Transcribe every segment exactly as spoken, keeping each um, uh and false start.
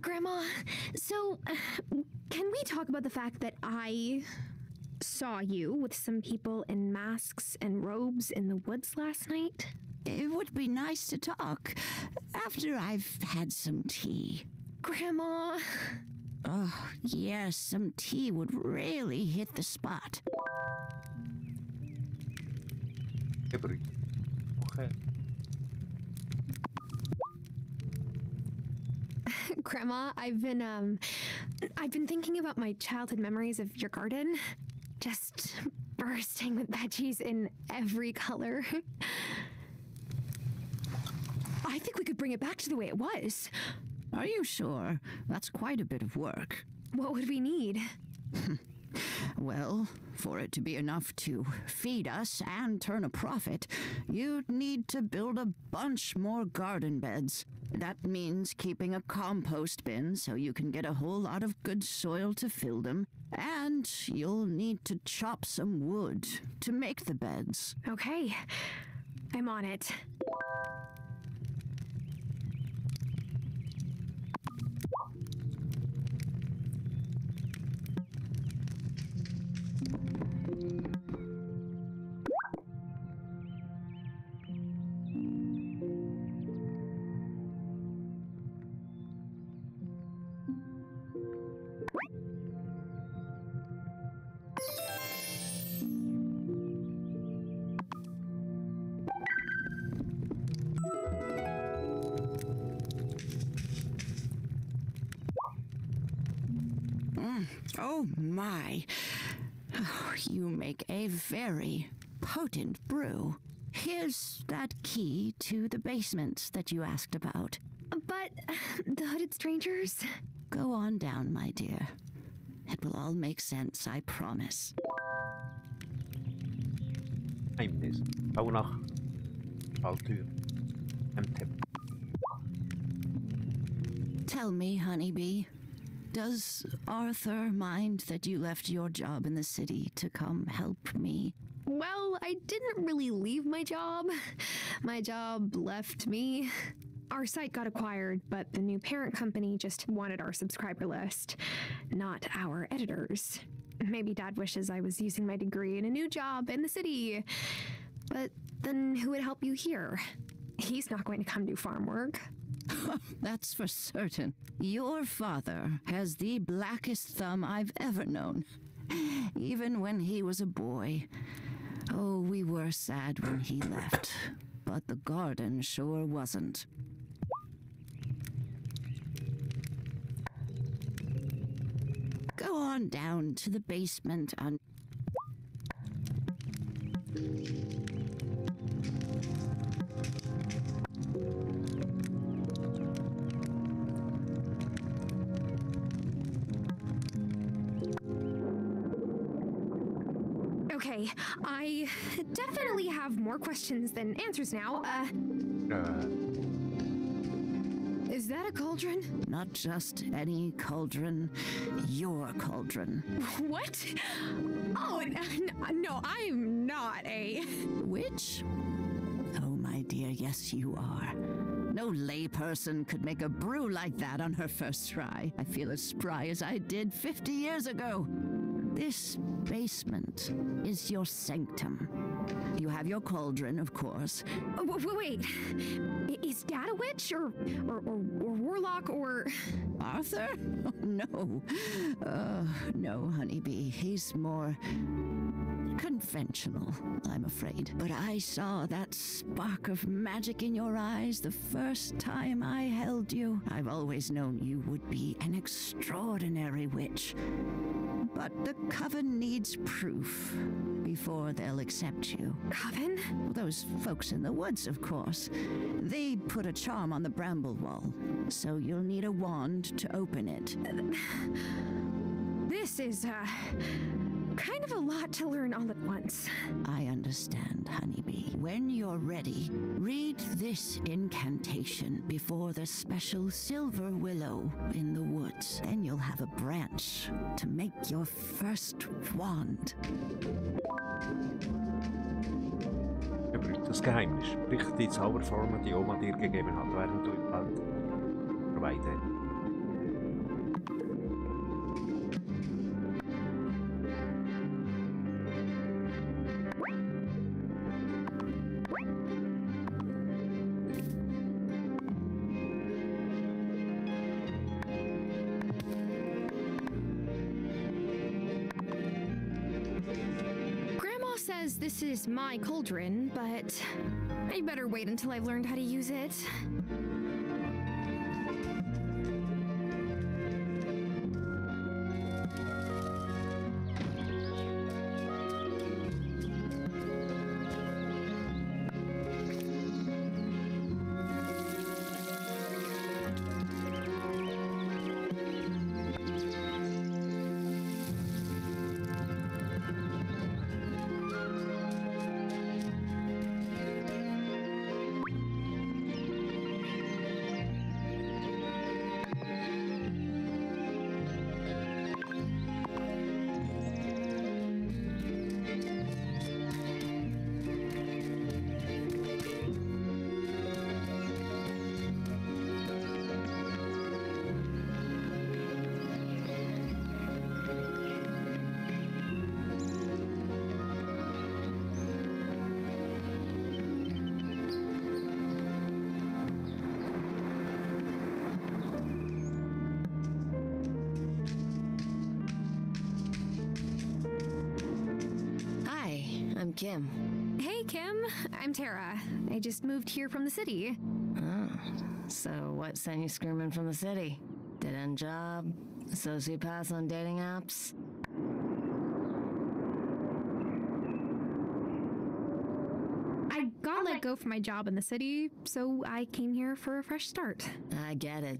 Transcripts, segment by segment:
Grandma, so uh, can we talk about the fact that I saw you with some people in masks and robes in the woods last night? It would be nice to talk after I've had some tea. Grandma... Oh, yes, some tea would really hit the spot. Grandma, I've been, um, I've been thinking about my childhood memories of your garden. Just bursting with veggies in every color. I think we could bring it back to the way it was. Are you sure? That's quite a bit of work. What would we need? Well, for it to be enough to feed us and turn a profit, you'd need to build a bunch more garden beds. That means keeping a compost bin so you can get a whole lot of good soil to fill them. And you'll need to chop some wood to make the beds. Okay, I'm on it. Oh my, oh, you make a very potent brew. Here's that key to the basement that you asked about. But the hooded strangers? Go on down, my dear. It will all make sense, I promise. I'm this. I will not. I'll do. I'm tip. Tell me, honeybee. Does Arthur mind that you left your job in the city to come help me? Well, I didn't really leave my job. My job left me. Our site got acquired, but the new parent company just wanted our subscriber list, not our editors. Maybe Dad wishes I was using my degree in a new job in the city. But then who would help you here? He's not going to come do farm work. That's for certain. Your father has the blackest thumb I've ever known, even when he was a boy. Oh, we were sad when he left, but the garden sure wasn't. Go on down to the basement on... Okay, I definitely have more questions than answers now. Uh, uh. Is that a cauldron? Not just any cauldron, your cauldron. What? Oh, no, I'm not a... Witch? Oh, my dear, yes, you are. No layperson could make a brew like that on her first try. I feel as spry as I did fifty years ago. This basement is your sanctum. You have your cauldron, of course. Oh, wait, wait. Is Dad a witch or, or, or, or warlock or... Arthur? Oh, no. Uh, no, honeybee. He's more conventional, I'm afraid. But I saw that spark of magic in your eyes the first time I held you. I've always known you would be an extraordinary witch. But the coven needs proof before they'll accept you. Coven? Those folks in the woods, of course. They put a charm on the bramble wall, so you'll need a wand to open it. This is, uh, kind of a lot to learn all at once. I understand, honeybee. When you're ready, read this incantation before the special silver willow in the woods. Then you'll have a branch to make your first wand. Das Geheimnis. Sprich die Zauberformel, die Oma dir gegeben hat, während du im Wald arbeitest. says this is my cauldron, but I better wait until I've learned how to use it. I'm Kim. Hey, Kim. I'm Tara. I just moved here from the city. Oh, so what sent you screaming from the city? Dead-end job? Sociopaths on dating apps? I got let go from my job in the city, so I came here for a fresh start. I get it.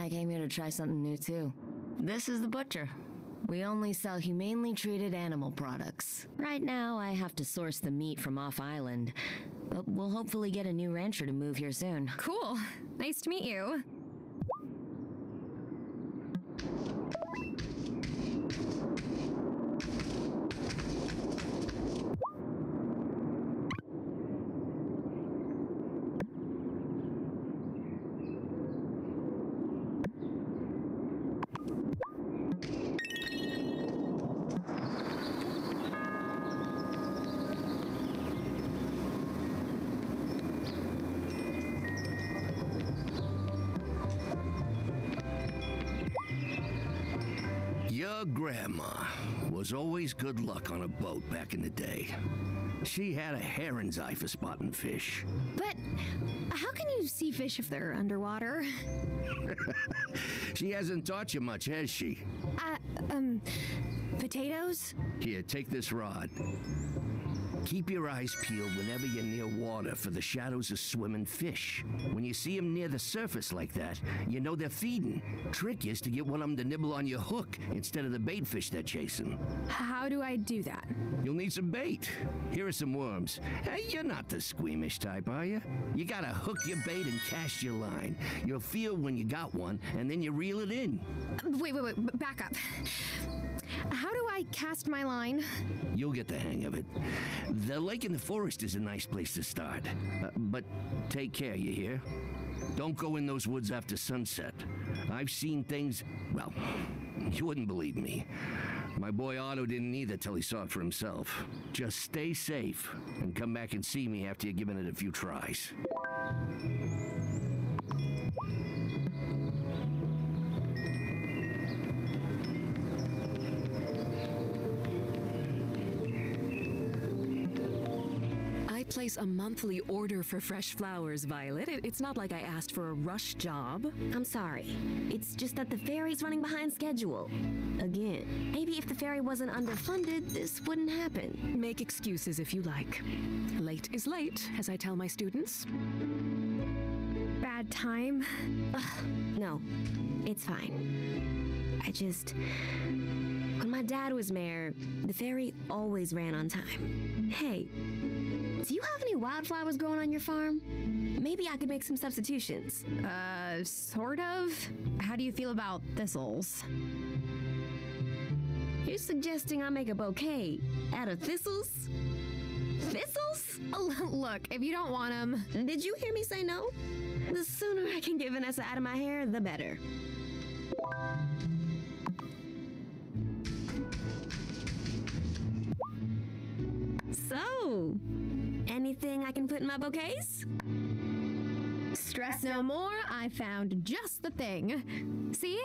I came here to try something new, too. This is the butcher. We only sell humanely treated animal products. Right now, I have to source the meat from off-island, but we'll hopefully get a new rancher to move here soon. Cool. Nice to meet you. Grandma was always good luck on a boat back in the day. She had a heron's eye for spotting fish. But how can you see fish if they're underwater? She hasn't taught you much, has she? Uh, um, potatoes? Here, take this rod. Keep your eyes peeled whenever you're near water for the shadows of swimming fish. When you see them near the surface like that, you know they're feeding. Trick is to get one of them to nibble on your hook instead of the bait fish they're chasing. How do I do that? You'll need some bait. Here are some worms. Hey, you're not the squeamish type, are you? You gotta hook your bait and cast your line. You'll feel when you got one, and then you reel it in. Wait, wait, wait, back up. How do I cast my line? You'll get the hang of it. The lake in the forest is a nice place to start. Uh, but take care, you hear? Don't go in those woods after sunset. I've seen things... well, you wouldn't believe me. My boy Otto didn't either till he saw it for himself. Just stay safe and come back and see me after you've given it a few tries. Place a monthly order for fresh flowers, Violet. It, it's not like I asked for a rush job. I'm sorry. It's just that the ferry's running behind schedule. Again. Maybe if the ferry wasn't underfunded, this wouldn't happen. Make excuses if you like. Late is late, as I tell my students. Bad time? Ugh, no, it's fine. I just... when my dad was mayor, the ferry always ran on time. Hey... do you have any wildflowers growing on your farm? Maybe I could make some substitutions. Uh, sort of? How do you feel about thistles? You're suggesting I make a bouquet out of thistles? Thistles? Oh, look, if you don't want them... Did you hear me say no? The sooner I can get Vanessa out of my hair, the better. So... anything I can put in my bouquets? Stress no more, I found just the thing. See?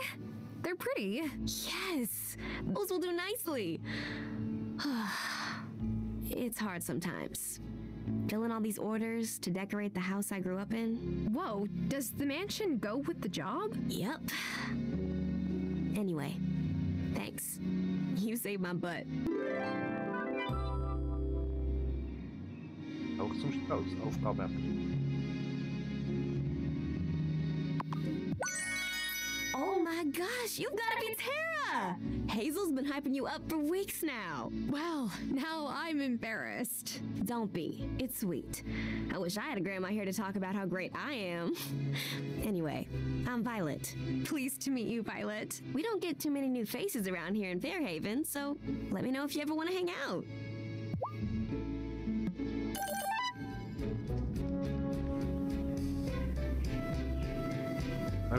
They're pretty. Yes! Those will do nicely. It's hard sometimes. Filling all these orders to decorate the house I grew up in. Whoa, does the mansion go with the job? Yep. Anyway, thanks. You saved my butt. Auch zum Strauß, Aufgabe abgeben. Oh my gosh, you've got to be Tara! Hazel's been hyping you up for weeks now. Well, now I'm embarrassed. Don't be. It's sweet. I wish I had a grandma here to talk about how great I am. Anyway, I'm Violet. Pleased to meet you, Violet. We don't get too many new faces around here in Fairhaven, so let me know if you ever want to hang out.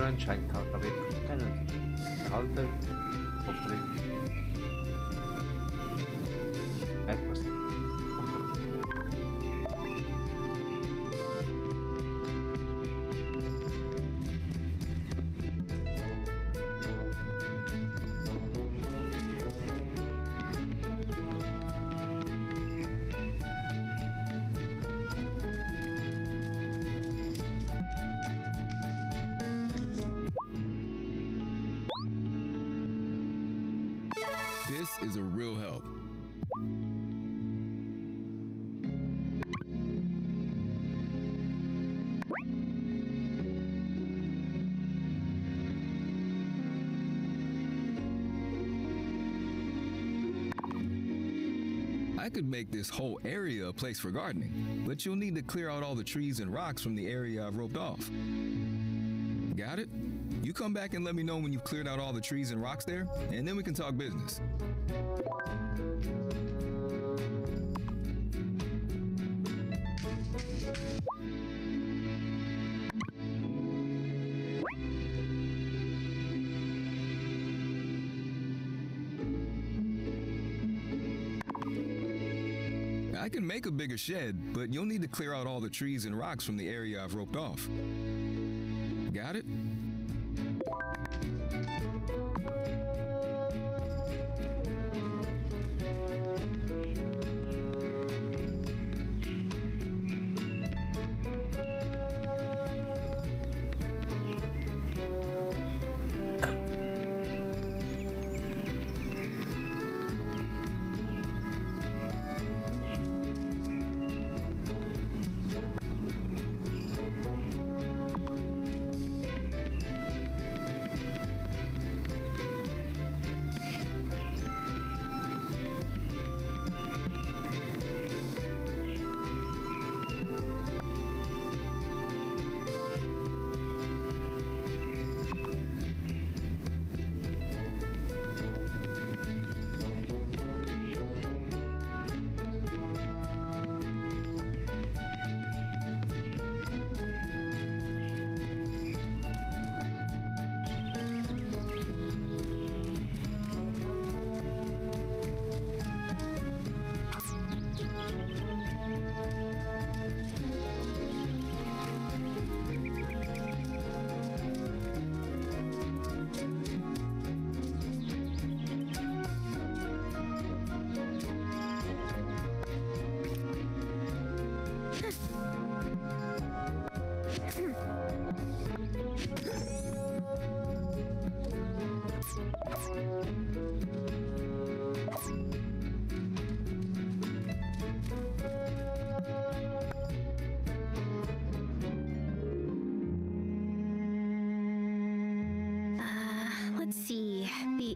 Anscheinend kalt, aber ich kann nicht. Kalter Kopfdruck. Etwas. Is a real help. I could make this whole area a place for gardening, but you'll need to clear out all the trees and rocks from the area I've roped off. Got it? You come back and let me know when you've cleared out all the trees and rocks there, and then we can talk business. I can make a bigger shed, but you'll need to clear out all the trees and rocks from the area I've roped off. Got it?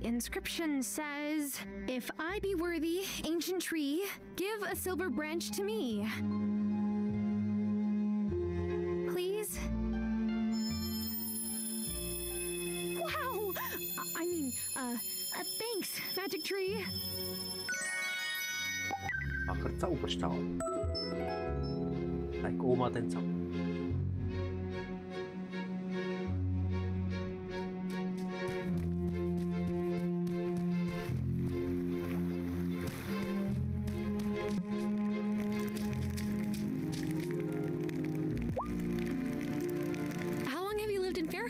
Inscription says, if I be worthy, ancient tree, give a silver branch to me. Please? Wow! I mean, uh, uh thanks, magic tree. Ach, der Zauberstab. Like Oma den Zauberstab.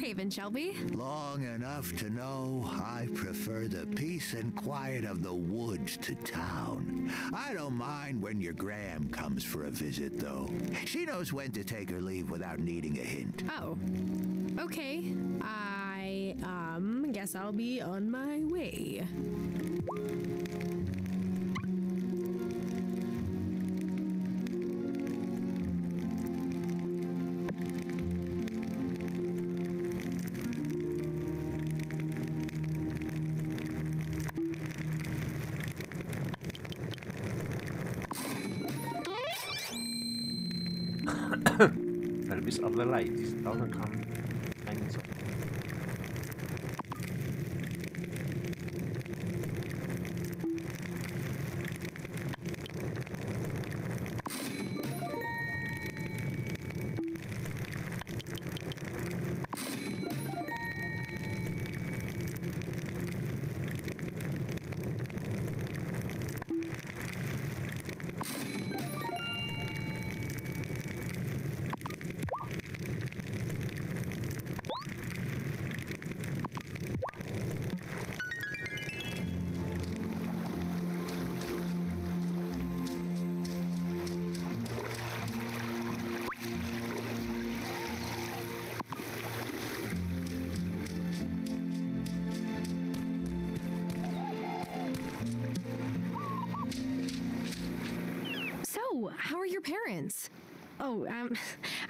Fairhaven, Shelby. Long enough to know I prefer the peace and quiet of the woods to town. I don't mind when your Graham comes for a visit, though. She knows when to take her leave without needing a hint. Oh. Okay. I, um, guess I'll be on my way. Service of the light is not a common kind of parents. Oh, um,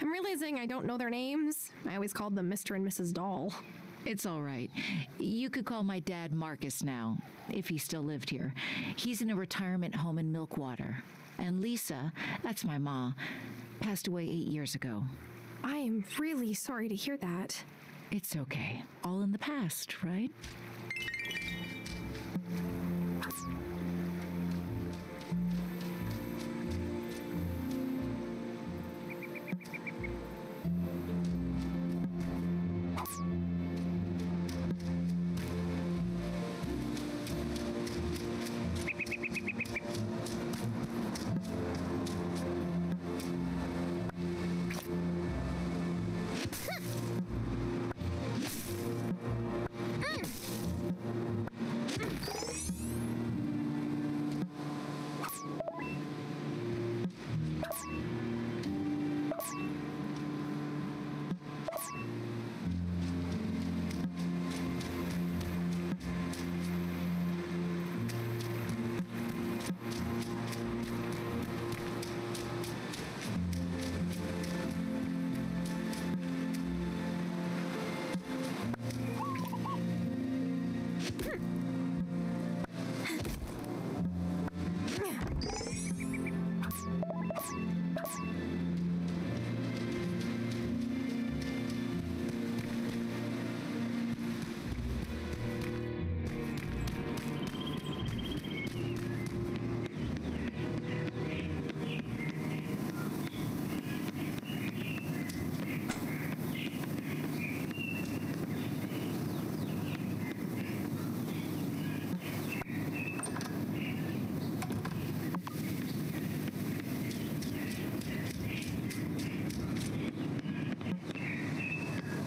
I'm realizing I don't know their names. I always called them Mister and Missus Dahl. It's all right. You could call my dad Marcus now, if he still lived here. He's in a retirement home in Milkwater. And Lisa, that's my ma, passed away eight years ago. I am really sorry to hear that. It's okay. All in the past, right?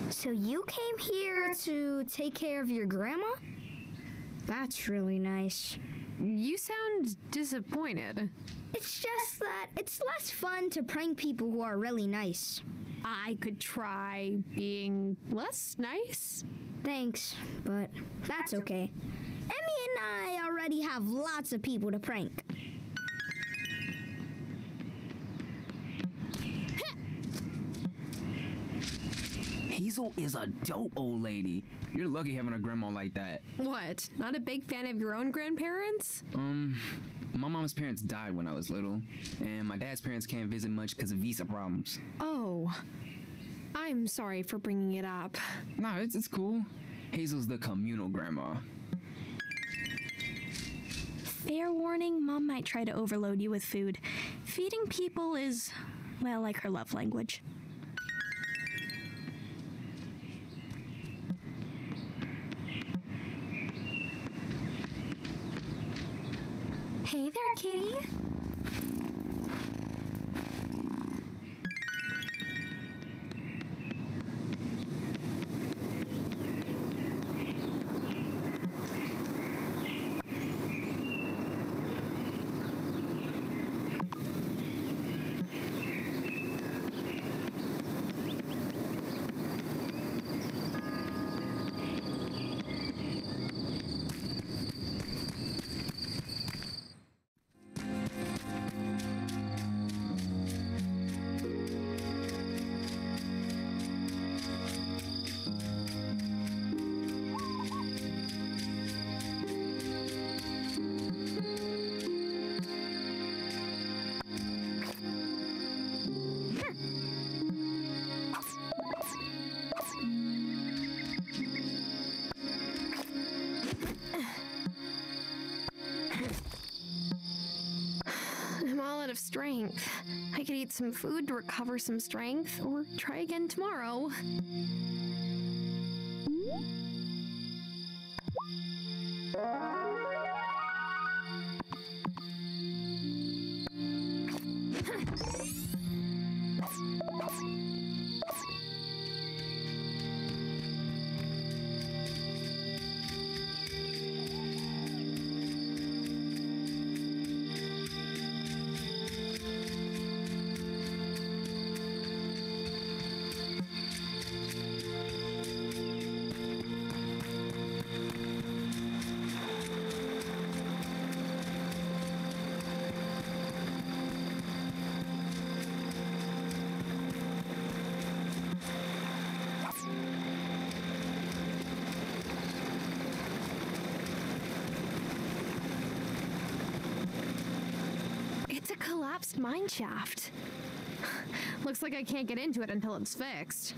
So you came here to take care of your grandma? That's really nice. You sound disappointed. It's just that it's less fun to prank people who are really nice. I could try being less nice. Thanks, but that's okay. Emmy and I already have lots of people to prank. Hazel is a dope old lady. You're lucky having a grandma like that. What? Not a big fan of your own grandparents? Um, my mom's parents died when I was little, and my dad's parents can't visit much because of visa problems. Oh, I'm sorry for bringing it up. No, it's, it's cool. Hazel's the communal grandma. Fair warning, Mom might try to overload you with food. Feeding people is, well, like her love language. Hey there, kitty. of strength. I could eat some food to recover some strength, or try again tomorrow. Mine shaft. Looks like I can't get into it until it's fixed.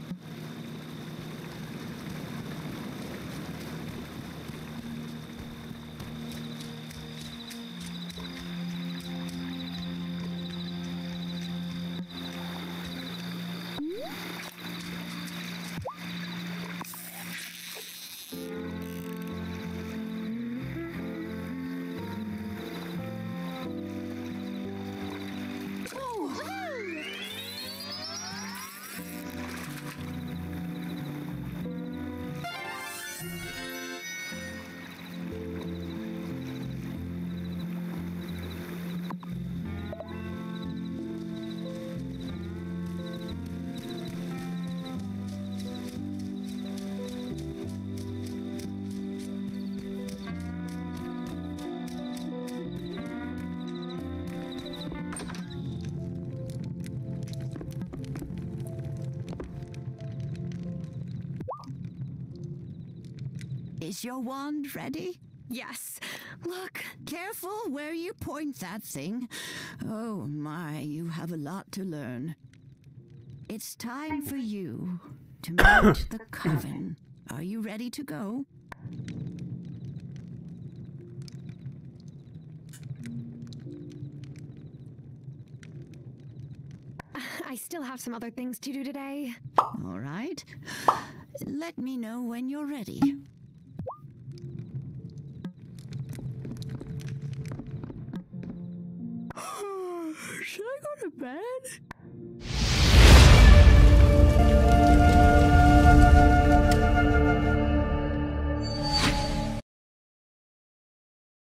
Is your wand ready? Yes. Look. Careful where you point that thing. Oh my, you have a lot to learn. It's time for you to mount the coven. Are you ready to go? I still have some other things to do today. All right. Let me know when you're ready. Should I go to bed?